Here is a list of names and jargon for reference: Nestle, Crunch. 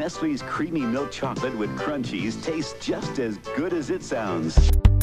Nestle's creamy milk chocolate with crunchies tastes just as good as it sounds.